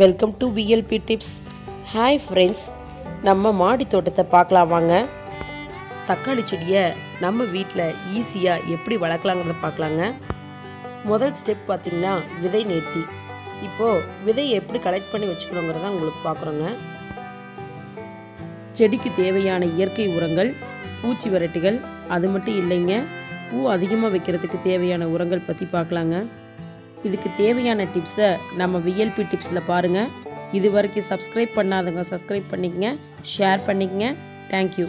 Welcome to VLP tips. Hi friends, நம்ம மாடி தோட்டத்தை பார்க்கலாம் வாங்க. தக்காளி செடியை நம்ம வீட்டில் ஈஸியாக எப்படி வளர்க்கலாங்கிறத பார்க்கலாங்க. முதல் ஸ்டெப் பார்த்திங்கன்னா விதை நேர்த்தி. இப்போது விதையை எப்படி கலெக்ட் பண்ணி வச்சுக்கணுங்கிறத உங்களுக்கு பார்க்குறோங்க. செடிக்கு தேவையான இயற்கை உரங்கள், பூச்சி விரட்டிகள், அது மட்டும் இல்லைங்க, பூ அதிகமாக வைக்கிறதுக்கு தேவையான உரங்கள் பற்றி பார்க்கலாங்க. இதுக்கு தேவையான டிப்ஸை நம்ம VLP டிப்ஸில் பாருங்கள். இது வரைக்கும் சப்ஸ்கிரைப் பண்ணாதவங்க சப்ஸ்கிரைப் பண்ணிக்கங்க, ஷேர் பண்ணிக்கங்க. தேங்க்யூ.